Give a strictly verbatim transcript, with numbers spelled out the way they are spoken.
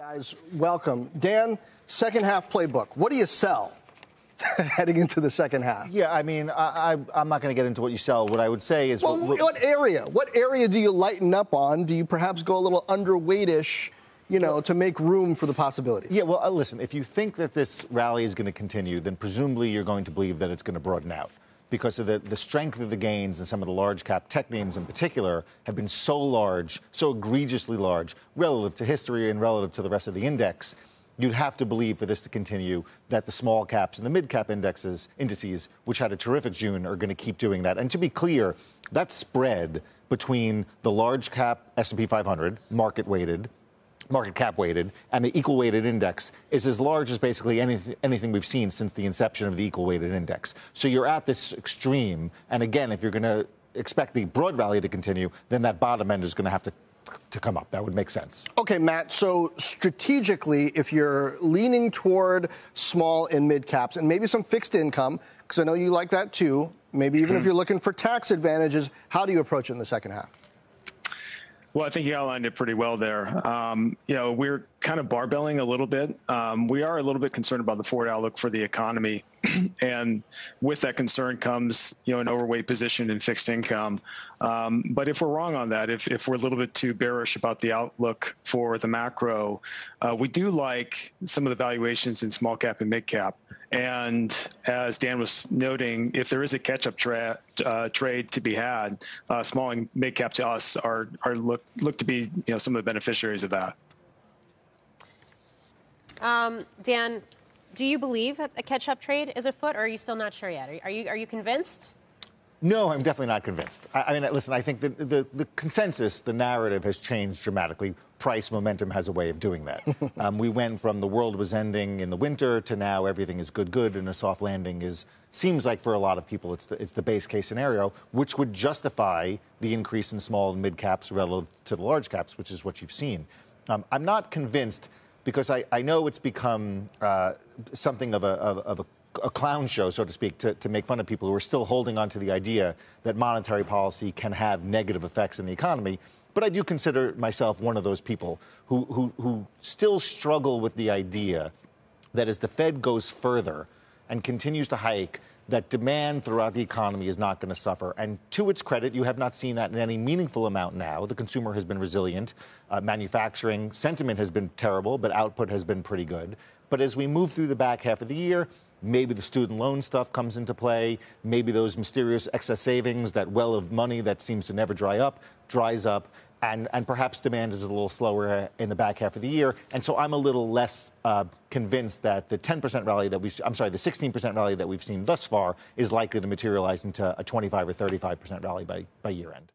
Guys, welcome. Dan, second half playbook. What do you sell heading into the second half? Yeah, I mean, I, I, I'm not going to get into what you sell. What I would say is... Well, what, what, what area? What area do you lighten up on? Do you perhaps go a little underweightish, you know, well, to make room for the possibilities? Yeah, well, uh, listen, if you think that this rally is going to continue, then presumably you're going to believe that it's going to broaden out, because of the, the strength of the gains, and some of the large cap tech names in particular have been so large, so egregiously large, relative to history and relative to the rest of the index. You'd have to believe, for this to continue, that the small caps and the mid cap indexes, indices, which had a terrific June, are going to keep doing that. And to be clear, that spread between the large cap S and P five hundred, market weighted, market cap weighted, and the equal weighted index is as large as basically anything, anything we've seen since the inception of the equal weighted index. So you're at this extreme. And again, if you're going to expect the broad rally to continue, then that bottom end is going to have to, to come up. That would make sense. Okay, Matt. So strategically, if you're leaning toward small and mid caps and maybe some fixed income, because I know you like that too, maybe even if you're looking for tax advantages, how do you approach it in the second half? Well, I think you outlined it pretty well there. Um, you know, we're kind of barbelling a little bit. Um, we are a little bit concerned about the forward outlook for the economy. And with that concern comes, you know, an overweight position in fixed income. Um, but if we're wrong on that, if, if we're a little bit too bearish about the outlook for the macro, uh, we do like some of the valuations in small cap and mid cap. And as Dan was noting, if there is a catch-up tra uh, trade to be had, uh, small and mid cap to us are, are look, look to be, you know, some of the beneficiaries of that. Um, Dan, do you believe a catch-up trade is afoot, or are you still not sure yet? Are you, are you convinced? No, I'm definitely not convinced. I, I mean, listen, I think the, the, the consensus, the narrative has changed dramatically. Price momentum has a way of doing that. um, we went from the world was ending in the winter to now everything is good, good, and a soft landing is, seems like for a lot of people, it's the, it's the base case scenario, which would justify the increase in small and mid caps relative to the large caps, which is what you've seen. Um, I'm not convinced, because I, I know it's become uh, something of, a, of, of a, a clown show, so to speak, to, to make fun of people who are still holding on to the idea that monetary policy can have negative effects in the economy. But I do consider myself one of those people who, who, who still struggle with the idea that as the Fed goes further and continues to hike, that demand throughout the economy is not going to suffer. And to its credit, you have not seen that in any meaningful amount now. The consumer has been resilient. Uh, manufacturing sentiment has been terrible, but output has been pretty good. But as we move through the back half of the year, maybe the student loan stuff comes into play. Maybe those mysterious excess savings, that well of money that seems to never dry up, dries up. And, and perhaps demand is a little slower in the back half of the year. And so I'm a little less uh, convinced that the ten percent rally that we, I'm sorry, the sixteen percent rally that we've seen thus far is likely to materialize into a twenty-five or thirty-five percent rally by, by year end.